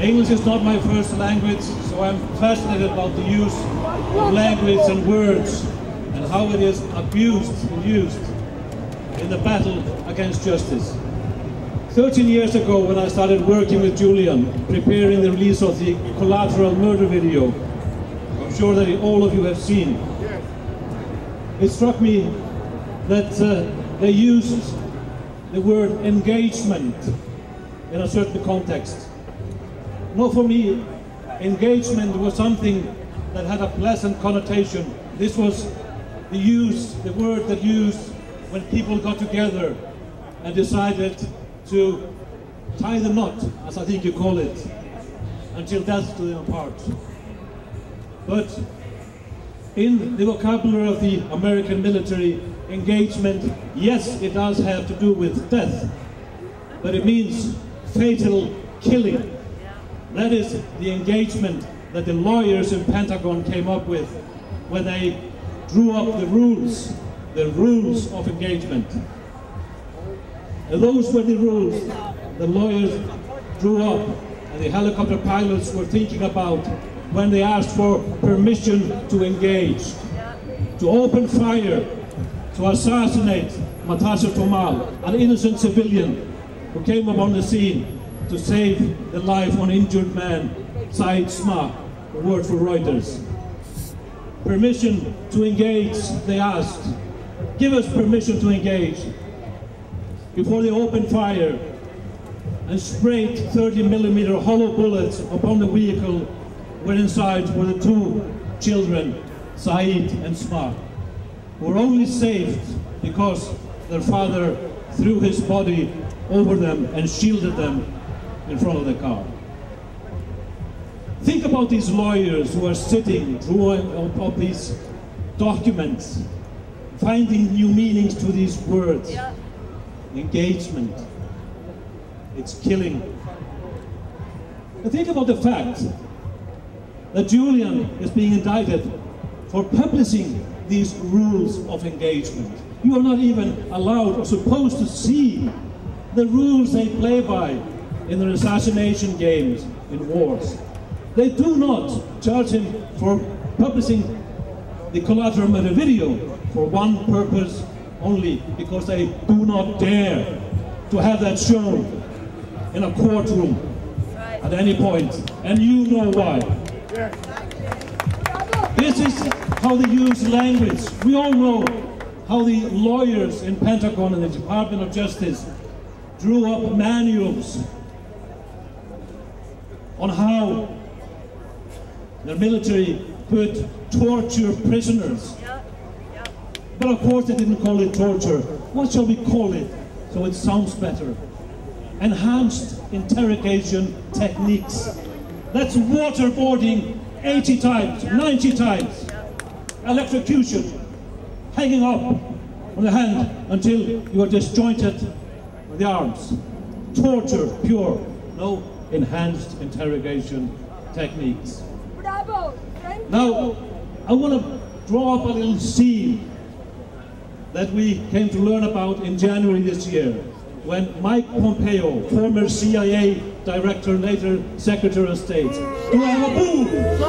English is not my first language, so I'm fascinated about the use of language and words and how it is abused and used in the battle against justice. 13 years ago, when I started working with Julian, preparing the release of the collateral murder video, I'm sure that all of you have seen, it struck me that they used the word engagement in a certain context. No, for me, engagement was something that had a pleasant connotation. This was the word that used when people got together and decided to tie the knot, as I think you call it, until death do them apart. But in the vocabulary of the American military, engagement, yes, it does have to do with death, but it means fatal killing. That is the engagement that the lawyers in Pentagon came up with when they drew up the rules of engagement. And those were the rules the lawyers drew up and the helicopter pilots were thinking about when they asked for permission to engage, to open fire, to assassinate Mataasa Tomal, an innocent civilian who came upon the scene to save the life of an injured man, Said Sma, a word for Reuters. Permission to engage, they asked. Give us permission to engage. Before they opened fire and sprayed 30mm hollow bullets upon the vehicle where inside were the two children, Said and Sma, who were only saved because their father threw his body over them and shielded them in front of the car. Think about these lawyers who are sitting, drawing up these documents, finding new meanings to these words. Yeah. Engagement, it's killing. And think about the fact that Julian is being indicted for publishing these rules of engagement. You are not even allowed or supposed to see the rules they play by in their assassination games, in wars. They do not charge him for publishing the collateral murder video for one purpose only, because they do not dare to have that shown in a courtroom at any point. And you know why. This is how they use language. We all know how the lawyers in Pentagon and the Department of Justice drew up manuals on how the military could torture prisoners. But of course they didn't call it torture. What shall we call it so it sounds better? Enhanced interrogation techniques. That's waterboarding 80 times, 90 times. Electrocution, hanging up on the hand until you are disjointed with the arms. Torture, pure, no enhanced interrogation techniques. Bravo. Now, I want to draw up a little scene that we came to learn about in January this year, when Mike Pompeo, former CIA director, later Secretary of State, do I have a boo?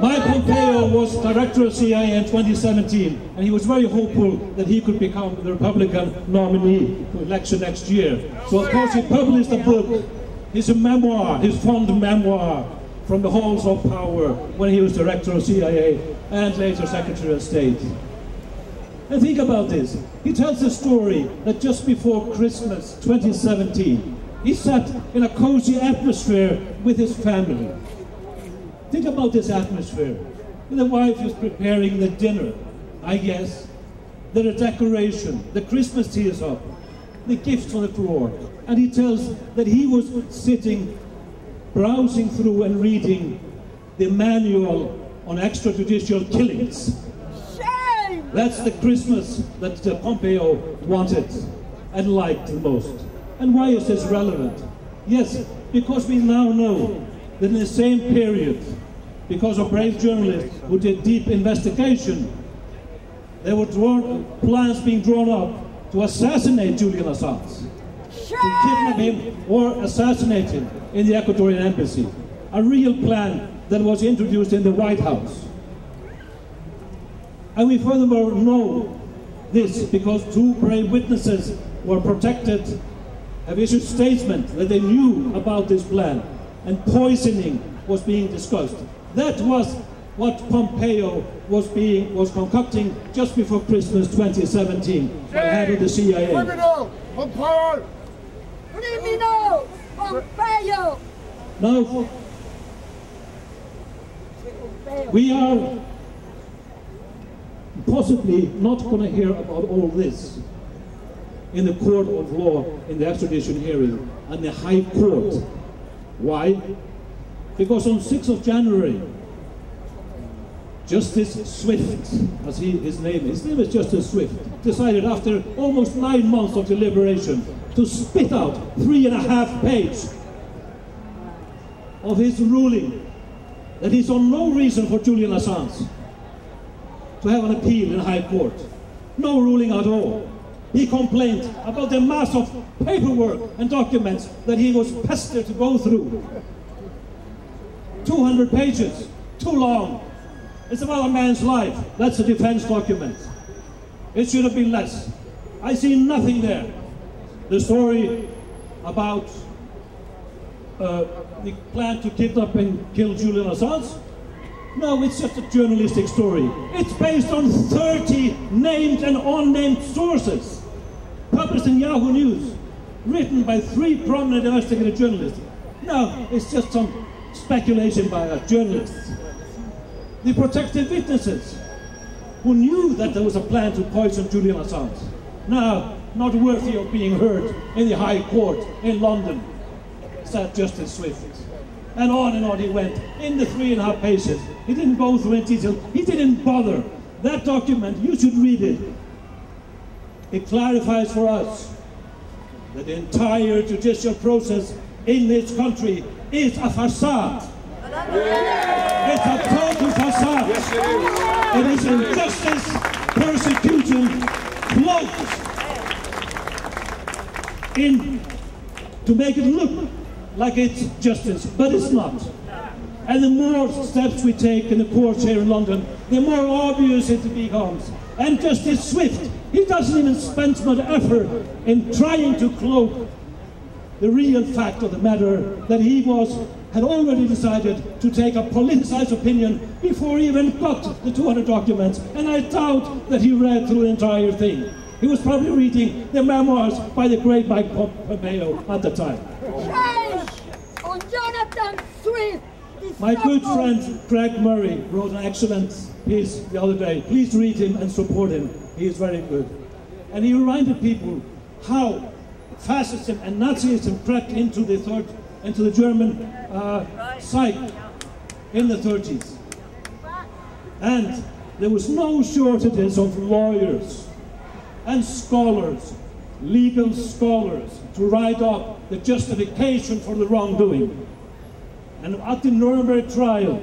Mike Pompeo was director of CIA in 2017, and he was very hopeful that he could become the Republican nominee for election next year. So of course he published a book, his memoir, his fond memoir, From the Halls of Power, when he was director of CIA and later Secretary of State. And think about this. He tells a story that just before Christmas 2017, he sat in a cozy atmosphere with his family. Think about this atmosphere. And the wife is preparing the dinner, I guess. There are decorations, the Christmas tree is up, the gifts on the floor. And he tells that he was sitting browsing through and reading the manual on extrajudicial killings. Shame! That's the Christmas that Pompeo wanted and liked the most. And why is this relevant? Yes, because we now know that in the same period, because of brave journalists who did deep investigation, there were plans being drawn up to assassinate Julian Assange. to kidnap him or assassinate him in the Ecuadorian embassy, a real plan that was introduced in the White House. And we furthermore know this because two brave witnesses were protected, have issued statements that they knew about this plan, and poisoning was being discussed. That was what Pompeo was concocting just before Christmas 2017 by the head of the CIA. Criminal! Pompeo! Criminal! Pompeo! Now, we are possibly not going to hear about all this in the court of law, in the extradition hearing, and the High Court. Why? Because on 6th of January, Justice Swift, as his name is Justice Swift, decided after almost 9 months of deliberation to spit out 3.5 pages of his ruling that he saw no reason for Julian Assange to have an appeal in High Court. No ruling at all. He complained about the mass of paperwork and documents that he was pestered to go through. 200 pages, too long. It's about a man's life. That's a defense document. It should have been less. I see nothing there. The story about the plan to kidnap and kill Julian Assange? No, it's just a journalistic story. It's based on 30 named and unnamed sources, published in Yahoo News, written by 3 prominent investigative journalists. No, it's just some speculation by a journalist. The protected witnesses, who knew that there was a plan to poison Julian Assange, now not worthy of being heard in the High Court in London, said Justice Swift. And on he went, in the 3.5 pages. He didn't go through in detail, he didn't bother. That document, you should read it. It clarifies for us that the entire judicial process in this country is a facade. It's a total facade. Yes, it is. It is injustice, persecution, cloaked in to make it look like it's justice, but it's not. And the more steps we take in the courts here in London, the more obvious it becomes. And Justice Swift, he doesn't even spend much effort in trying to cloak the real fact of the matter that he had already decided to take a politicized opinion before he even got the 200 documents, and I doubt that he read through the entire thing. He was probably reading the memoirs by the great Mike Pompeo at the time. On Jonathan Swift, my good friend Craig Murray wrote an excellent piece the other day. Please read him and support him. He is very good. And he reminded people how fascism and Nazism crept into the German psyche in the 30s. And there was no shortages of lawyers and scholars, legal scholars, to write up the justification for the wrongdoing. And at the Nuremberg trial,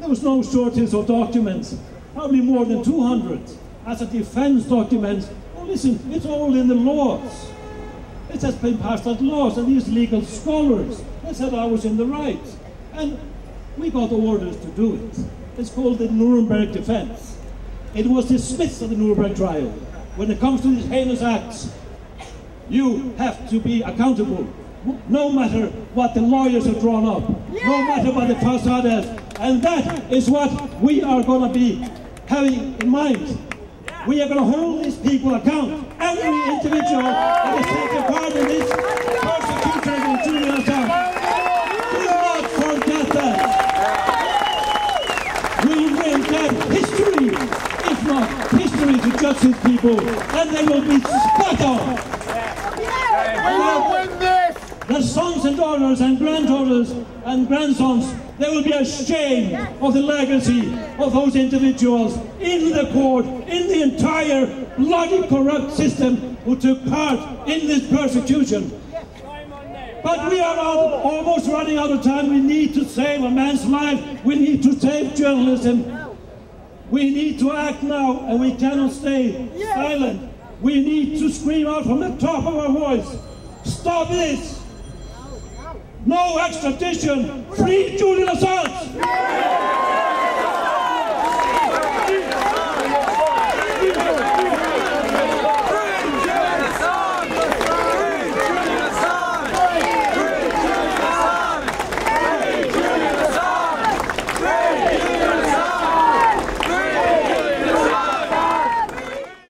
there was no shortage of documents, probably more than 200, as a defense document. Oh, listen, it's all in the laws. It has been passed as laws, and these legal scholars, they said I was in the right. And we got orders to do it. It's called the Nuremberg defense. It was dismissed at the Nuremberg trial. When it comes to these heinous acts, you have to be accountable, no matter what the lawyers have drawn up, no matter what the facade is. And that is what we are going to be having in mind. We are going to hold these people account. Every individual that has taken part in this persecution of Julian Assange, do not forget that. We will get history, if not history, to judge these people, and they will be spot on. We will win this. Their sons and daughters and granddaughters and grandsons, they will be ashamed of the legacy of those individuals in the court, in the entire bloody corrupt system who took part in this persecution. But we are almost running out of time. We need to save a man's life. We need to save journalism. We need to act now, and we cannot stay silent. We need to scream out from the top of our voice Stop this. No extradition. Free Julian Assange.